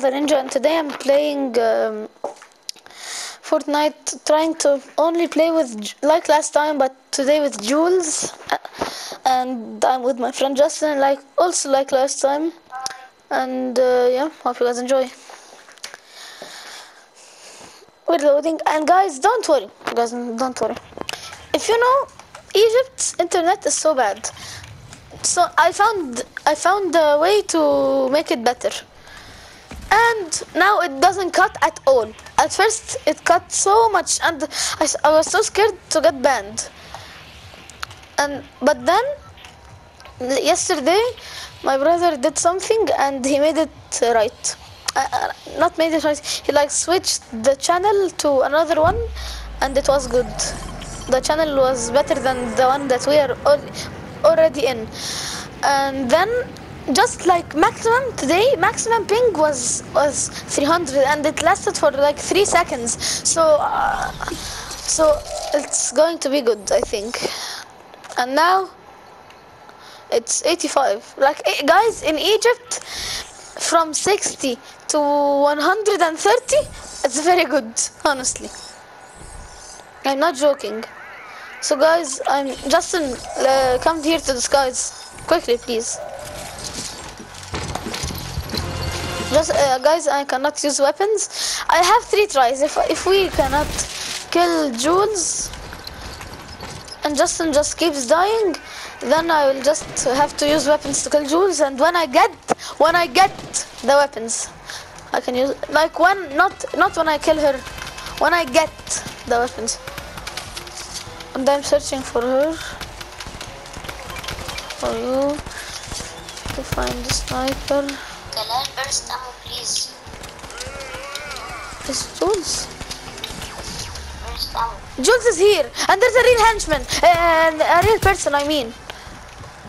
The Ninja, and today I'm playing Fortnite, trying to only play with, like last time, but today with Jules, and I'm with my friend Justin, like last time, and yeah, hope you guys enjoy. We're loading, and guys, don't worry, if you know, Egypt's internet is so bad, so I found a way to make it better. And now it doesn't cut at all. At first it cut so much, and I was so scared to get banned. But then yesterday my brother did something and he made it right. Not made it right. He like switched the channel to another one, and it was good. The channel was better than the one that we are already in. And then, just like maximum today, maximum ping was 300, and it lasted for like 3 seconds. So, it's going to be good, I think. And now it's 85. Like guys, in Egypt, from 60 to 130, it's very good. Honestly, I'm not joking. So guys, I'm Justin. Come here to the skies quickly, please. Just guys, I cannot use weapons. I have 3 tries. If we cannot kill Jules and Justin just keeps dying, then I will just have to use weapons to kill Jules. And when I get the weapons, I can use not when I kill her, when I get the weapons. And I'm searching for her. For you to find the sniper. Can I burst ammo, please? It's Jules. Burst ammo. Jules is here, and there's a real henchman, and a real person. I mean,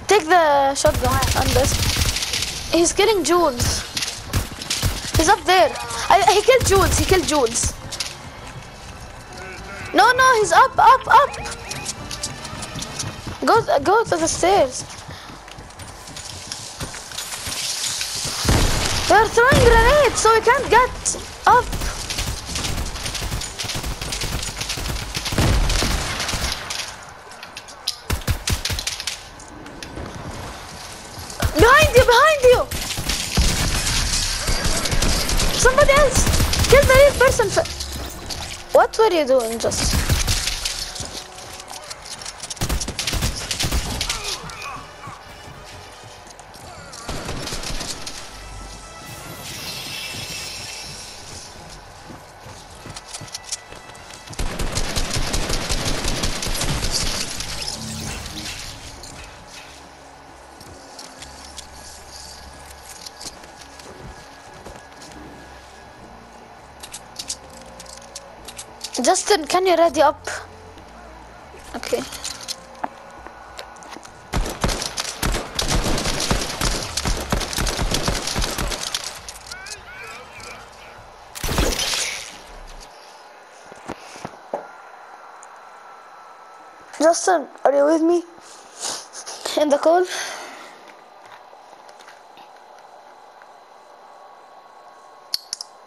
take the shotgun and this. He's killing Jules. He's up there. He killed Jules. No, he's up. Go to the stairs. They're throwing grenades, so we can't get up. Behind you! Somebody else! Kill the real person! What were you doing just? Justin, can you ready up? Okay. Justin, are you with me? In the cold?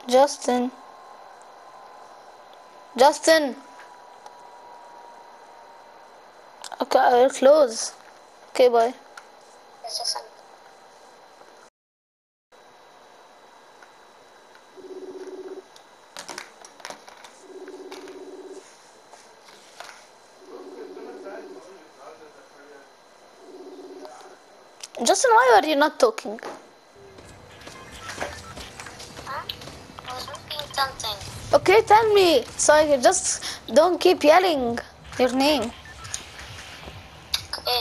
Justin. Justin. Okay, I will close. Okay, bye. Justin, why are you not talking? I was looking at something. Okay, tell me, so I can just don't keep yelling your name. Okay.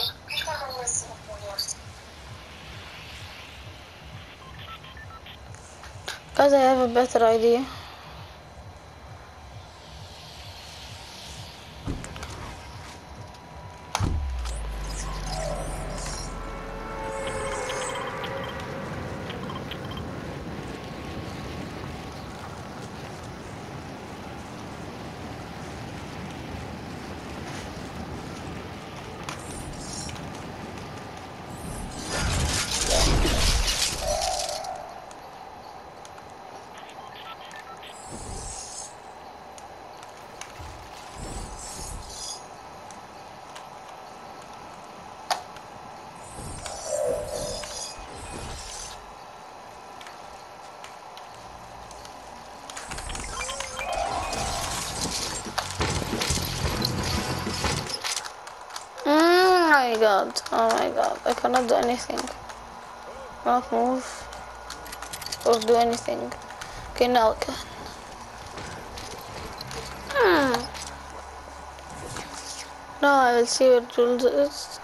Guys, I have a better idea. my god, oh my god, I cannot do anything. Cannot move or do anything. Okay, now I can. Now I will see what Jules is.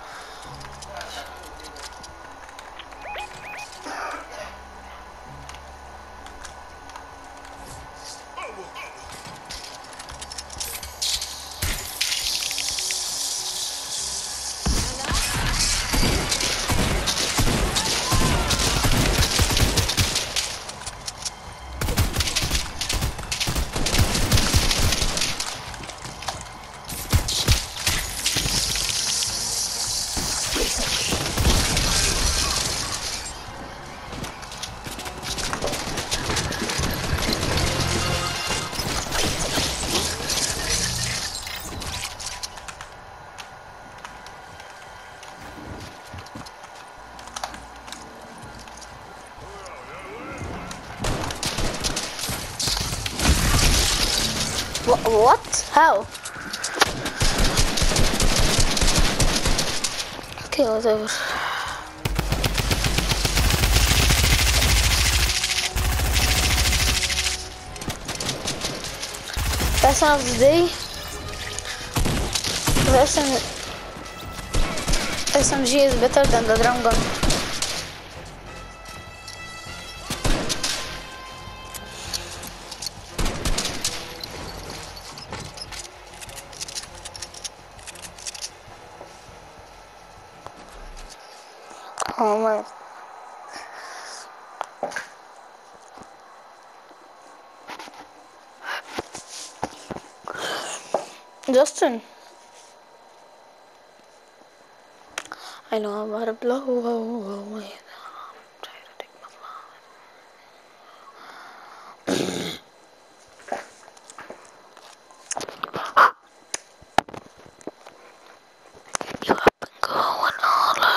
What? How? Okay, whatever. That's not the day. The SMG is better than the drum gun. Oh my. Justin. I know I'm out of blood. Oh my god. I'm trying to take my blood. You have been going all over.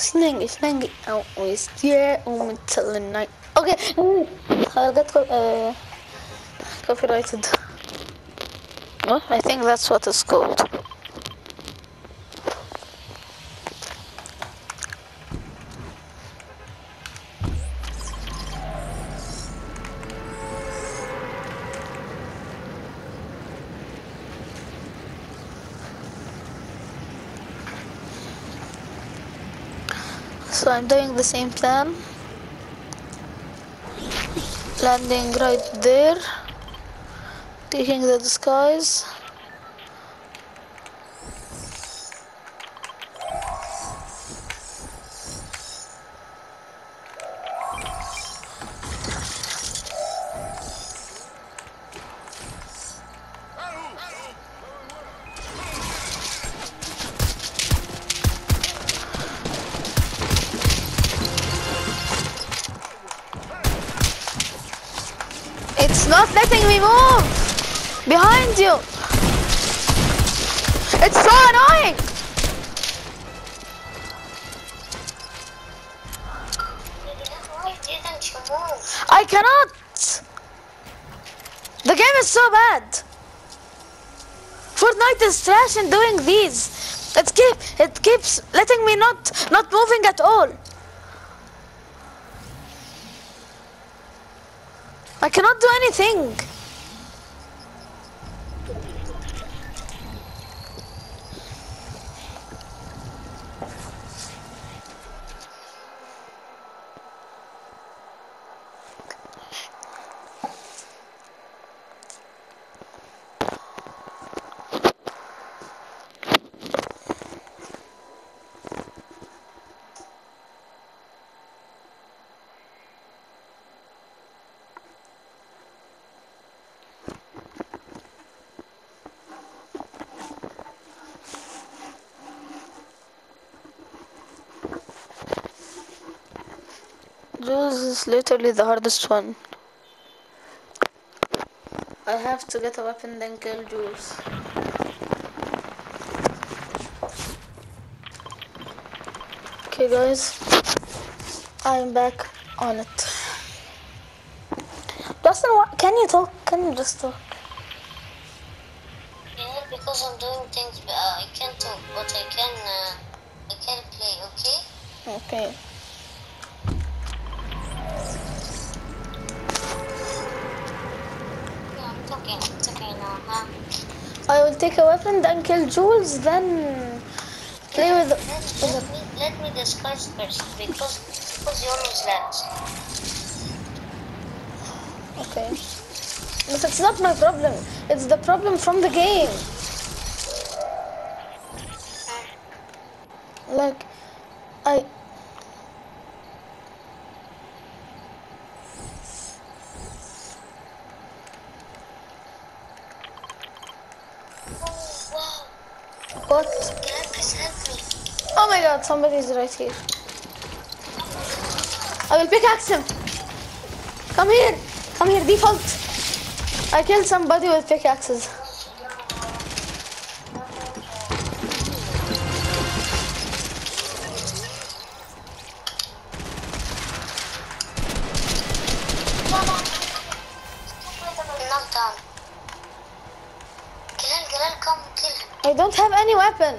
Snaggy, out with yeah, until the night. Okay, I'll get copyrighted. Well, I think that's what it's called. So I'm doing the same plan. Landing right there. Taking the disguise. Not letting me move! Behind you! It's so annoying! Why didn't you move? I cannot! The game is so bad! Fortnite is trash in doing these! It keeps letting me not moving at all! I cannot do anything. Jules is literally the hardest one. I have to get a weapon, then kill Jules. Okay guys, I'm back on it. Justin, can you talk? Can you just talk? Yeah, because I'm doing things, but I can't talk, but I can play, okay? Okay. It's okay now, huh? I will take a weapon, then kill Jules, then play with. Let me discuss first, because you always last. Okay, but it's not my problem. It's the problem from the game. Like, What? Please help me. Oh my god, somebody's right here. I will pickaxe him. Come here, default. I killed somebody with pickaxes. I don't have any weapon.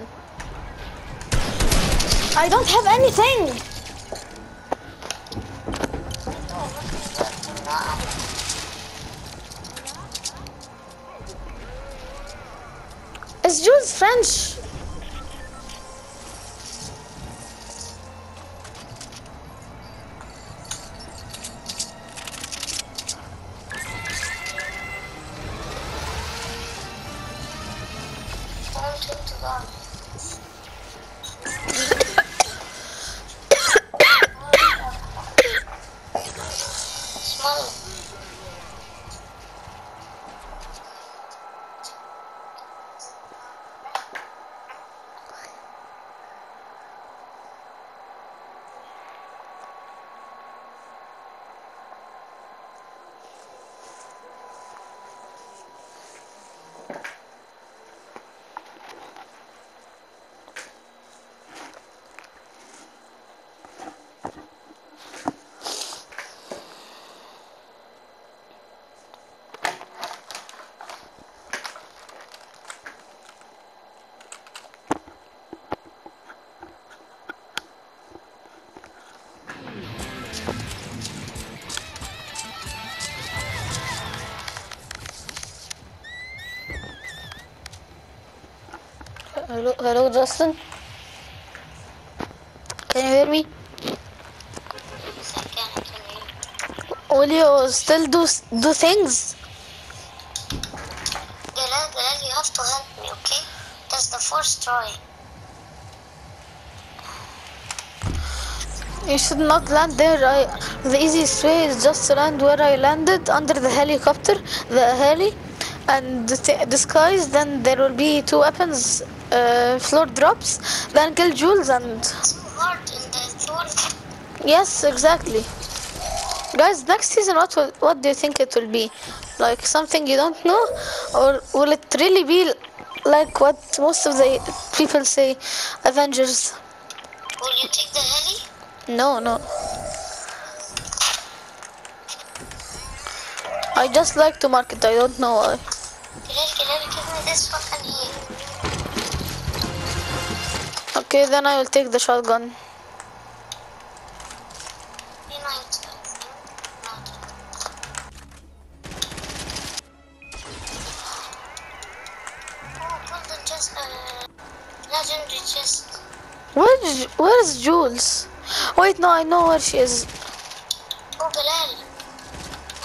I don't have anything. It's Jules French. Hello, Justin. Can you hear me? Yes, I can. I can hear you. Will you still do things? Bilal, you have to help me, okay? That's the first try. You should not land there. The easiest way is just to land where I landed, under the helicopter, the heli, and disguise. Then there will be two weapons. Floor drops, then kill Jules and... So hard in the floor. Yes, exactly. Guys, next season, what do you think it will be? Like something you don't know? Or will it really be like what most of the people say, Avengers? Will you take the heli? No. I just like to mark it, I don't know why. Can I give me this one and here? Okay, then I will take the shotgun. Legendary chest. Where is Jules? Wait, no, I know where she is. Oh, Bilal.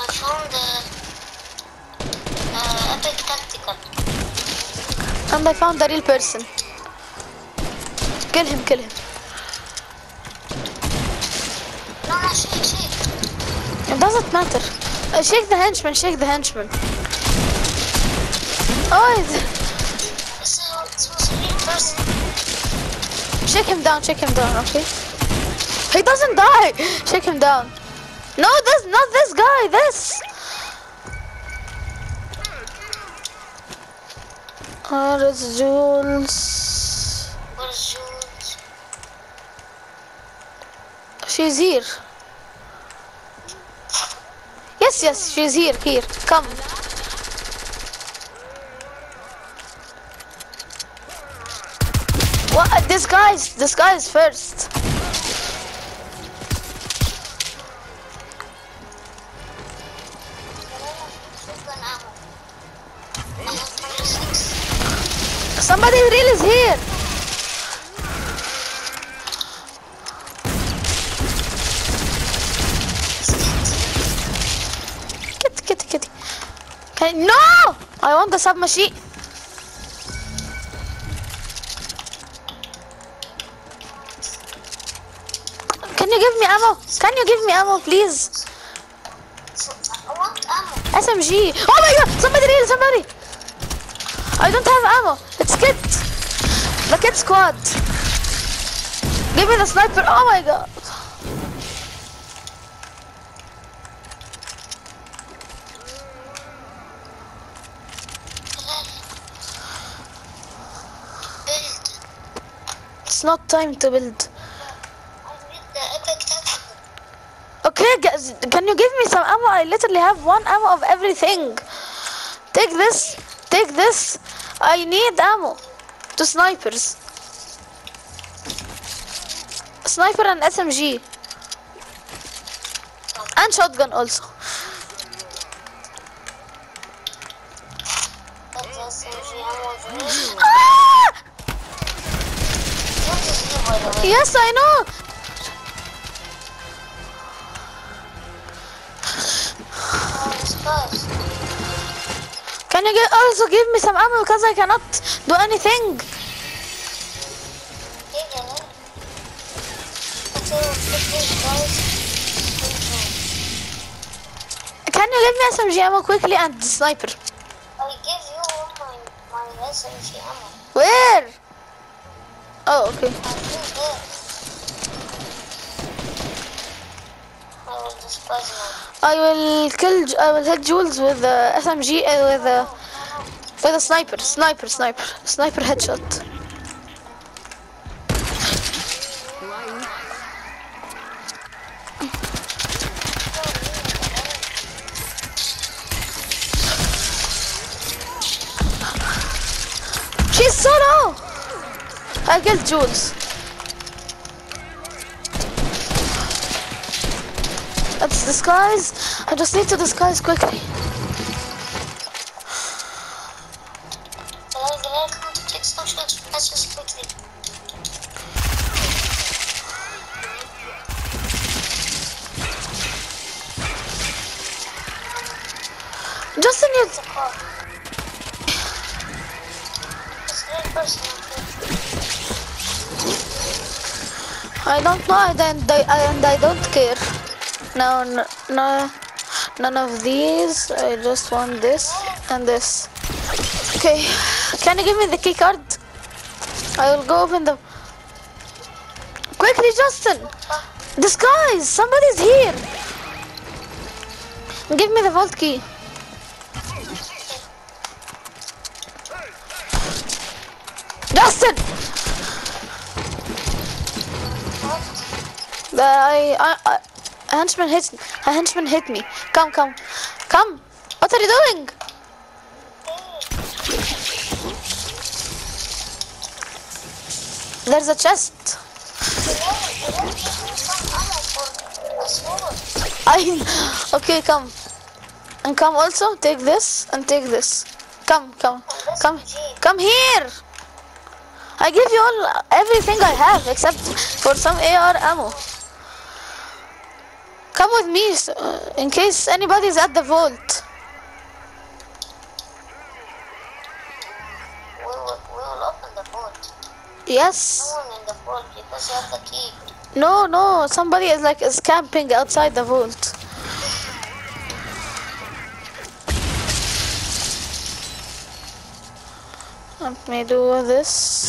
I found Epic Tactical. And I found the real person. Kill him. No, shake. It doesn't matter. Shake the henchman. Oh, it's a real person. Shake him down, okay? He doesn't die! Shake him down. No, not this guy, this! Oh, that's Jules. Where's Jules? She's here. Yes, yes, she's here. Here, come. What? This guy's first. Somebody really is here. Kit. Okay, no! I want the submachine. Can you give me ammo? Can you give me ammo, please? I want ammo. SMG. Oh my God! Somebody! I don't have ammo. It's Kit. The Kit squad. Give me the sniper. Oh my God. It's not time to build. Okay, can you give me some ammo? I literally have one ammo of everything. Take this. I need ammo. Two snipers. Sniper and SMG. And shotgun also. Ah! Yes, I know. Can you also give me some ammo because I cannot do anything? Can you give me SMG ammo quickly and the sniper? I'll give you all my SMG ammo. Where? Oh, okay. I will hit Jules with the SMG with a sniper headshot. She's so low. I killed Jules. Let's disguise. I just need to disguise quickly. Justin, you... I don't know, and I don't care. No, none of these. I just want this and this. Okay, can you give me the key card? I will go open the... Quickly, Justin! Disguise! Somebody's here! Give me the vault key. Justin! A henchman hit me. Come. What are you doing? There's a chest. Okay, come. And come also. Take this and take this. Come here. I give you all everything I have except for some AR ammo. Come with me, in case anybody's at the vault. We will open the vault. Yes. No one in the vault because you have the key. No, somebody is camping outside the vault. Let me do this.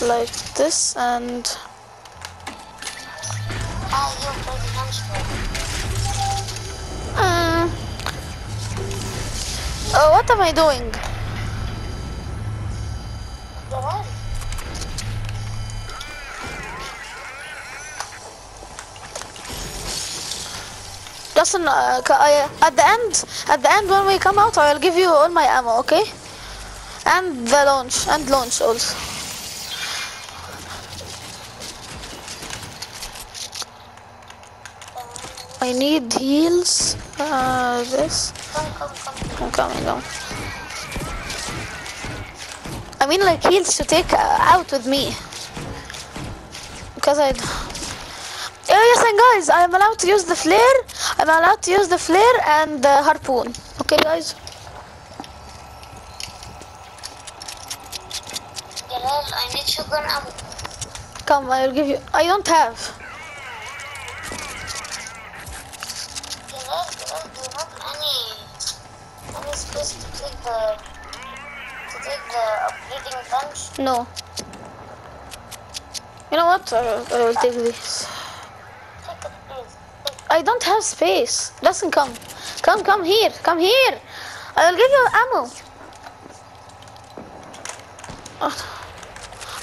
Like this and... What am I doing? Go on. Justin, at the end when we come out, I'll give you all my ammo, okay? And the launch, and launch also. I need heals. This. Come. I'm coming down. I mean, like heals to take out with me, because I. Oh yes, and guys, I'm allowed to use the flare. I'm allowed to use the flare and the harpoon. Okay, guys. I need sugar ammo. Come, I'll give you. I don't have. Jalal, do you have any space to take the upgrading bench? No. You know what? I will take this. Take it, please. I don't have space. Justin, come. Come here. I will give you ammo.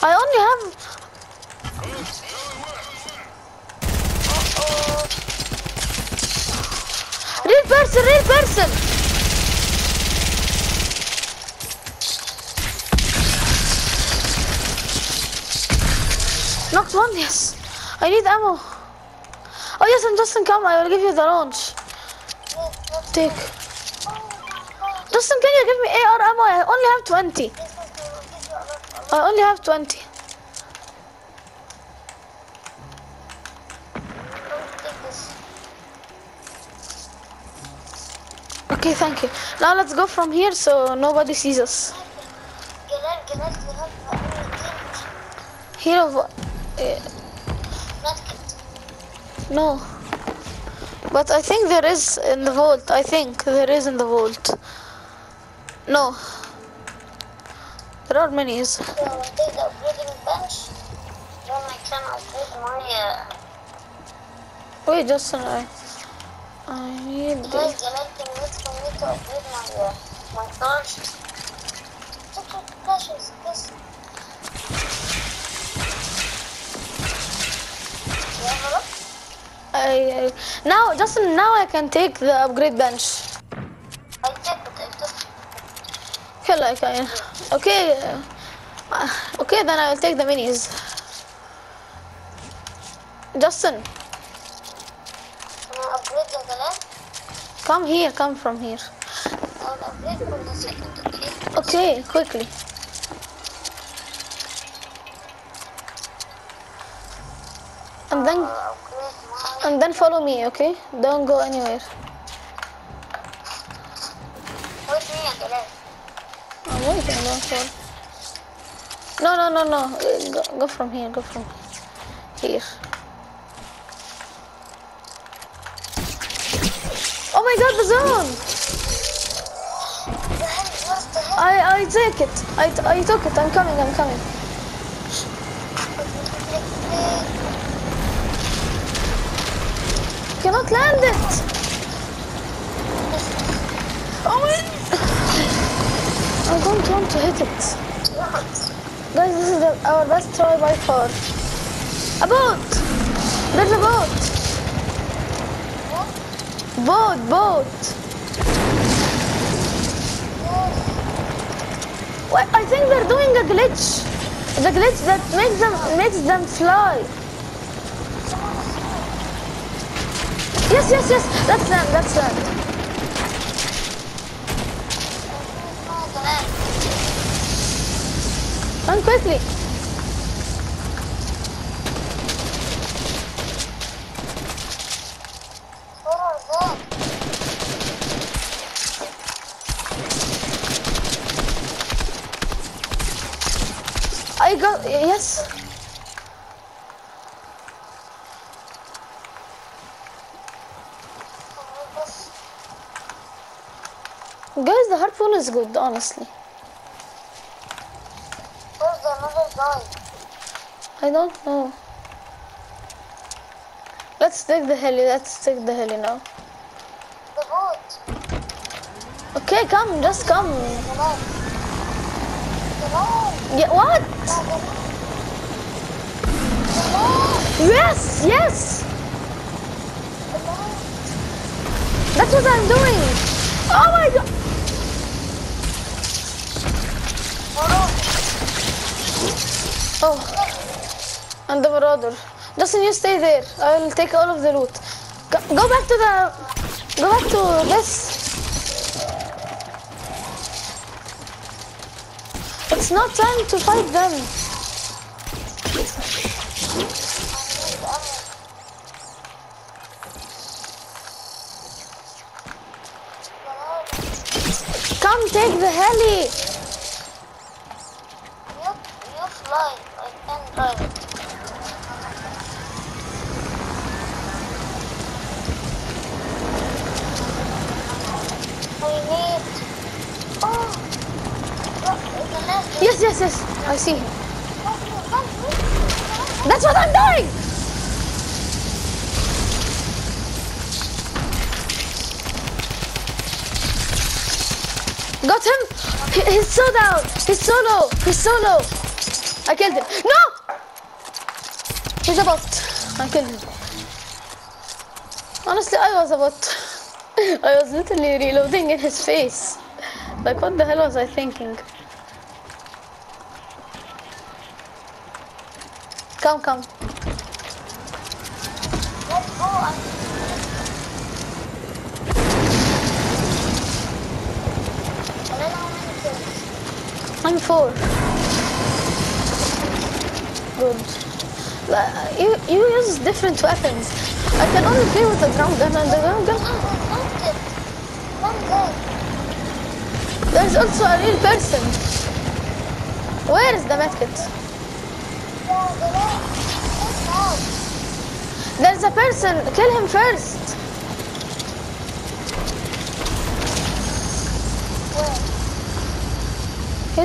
I only have. Real person. Knocked one, yes. I need ammo. Oh yes, and Justin, come. I will give you the launch. Take. Justin, can you give me AR ammo? I only have 20. I only have 20. Okay, thank you. Now let's go from here so nobody sees us. Here, no. But I think there is in the vault. No. There are many. So I take the upgrading bench. Then I can upgrade my. Wait, Justin, I need this. Guys, can I to upgrade my torch? Check your flashes, please. You have a look? Now, Justin, now I can take the upgrade bench. I took it. Okay, like I. Okay, then I'll take the minis. Justin. Come from here. I'll upgrade for the second, okay? Okay, quickly. And then follow me, okay? Don't go anywhere. Wait me at the left. I'm waiting, don't fall. No. Go from here. Oh my god, the zone! I take it. I took it. I'm coming. Cannot land it! Oh my... I don't want to hit it. Guys, this is our best try by far. A boat! There's a boat! Boat! Well, I think they're doing a glitch. The glitch that makes them fly. Yes. That's land. Run quickly. I go, yes. Guys, the harpoon is good, honestly. I don't know. Let's take the heli now. The boat. Okay, come, just come. Yeah, what? Yes, yes. That's what I'm doing. Oh my god. Oh, and the Marauder. Justin, you stay there. I will take all of the loot. Go back to this. It's not time to fight them. Come take the heli. You fly. I can drive it. Yes, yes, yes. I see him. That's what I'm doing. Got him. He's so down. He's so low. He's so low. I killed him. No. He's a bot. I killed him. Honestly, I was a bot. I was literally reloading in his face. Like, what the hell was I thinking? Come, come. Let's go. I'm 4. Good. You use different weapons. I can only play with the drum gun and the drum gun. There's also a real person. Where is the medkit? There's a person. Kill him first. Where?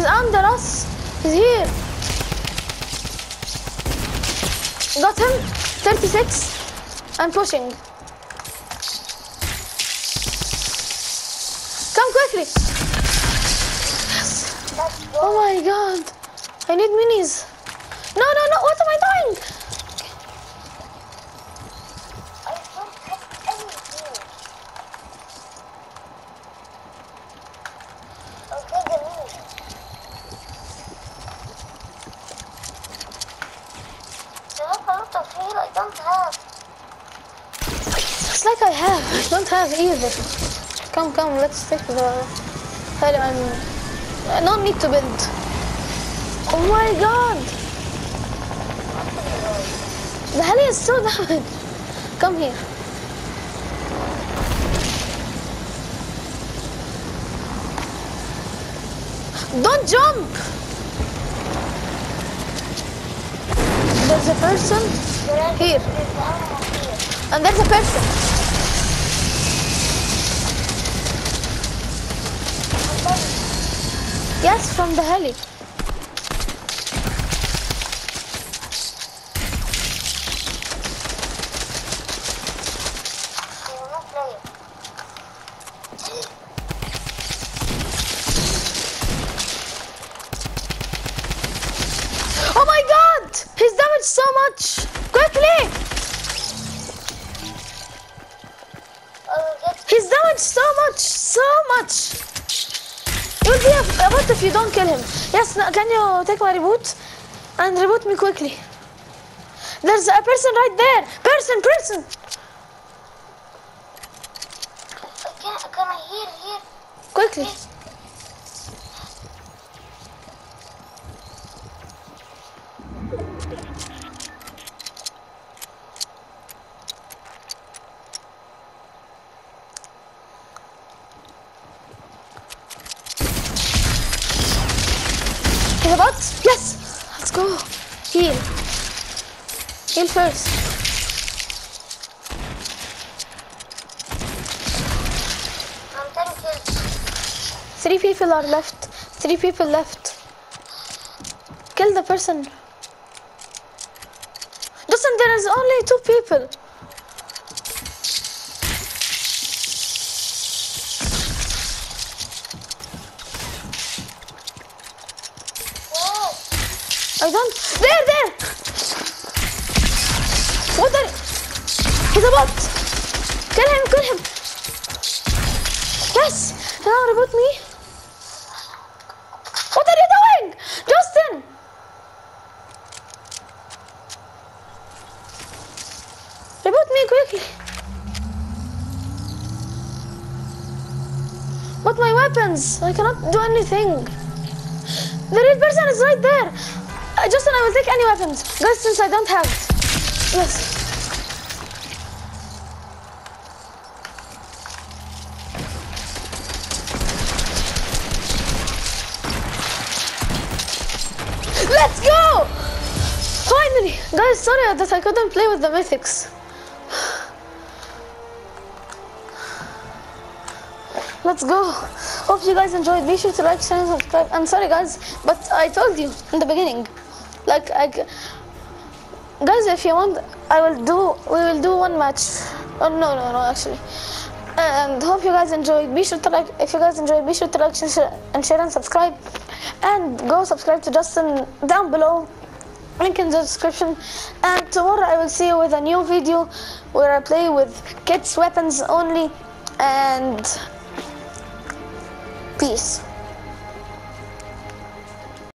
He's under us. He's here. Got him. 36. I'm pushing. Come quickly. Yes. Oh my god. I need minis. No, no, no. What am I doing? I don't have anything. Okay, the mini. There's a lot of heal I don't have. It's like I have. I don't have either. Come, come. Let's take the heli. I don't need to build. Oh my god. The heli is so damaged. Come here. Don't jump! There's a person here. And there's a person. Yes, from the heli. So much! Quickly! He's damaged so much! So much! You'll be a bot if you don't kill him. Yes, no, can you take my reboot? And reboot me quickly. There's a person right there! Person! Person! Come here, here. Quickly. Here. Yes! Let's go! Heal! Heal first! I'm 10 kills. 3 people are left. 3 people left. Kill the person. Listen, there is only 2 people. done. There, there. What the? He's a bot. Kill him, kill him. Yes. Now reboot me. What are you doing, Justin? Reboot me quickly. But my weapons, I cannot do anything. The real person is right there. Justin, I will take any weapons. Guys, since I don't have it. Yes. Let's go! Finally! Guys, sorry that I couldn't play with the mythics. Let's go. Hope you guys enjoyed. Be sure to like, share, and subscribe. I'm sorry, guys, but I told you in the beginning. Like, guys, if you want, we will do one match. Oh, no, actually. And hope you guys enjoyed. Be sure to like, if you guys enjoyed, be sure to like, share, and subscribe. And go subscribe to Justin down below. Link in the description. And tomorrow I will see you with a new video where I play with Kit's weapons only. And peace.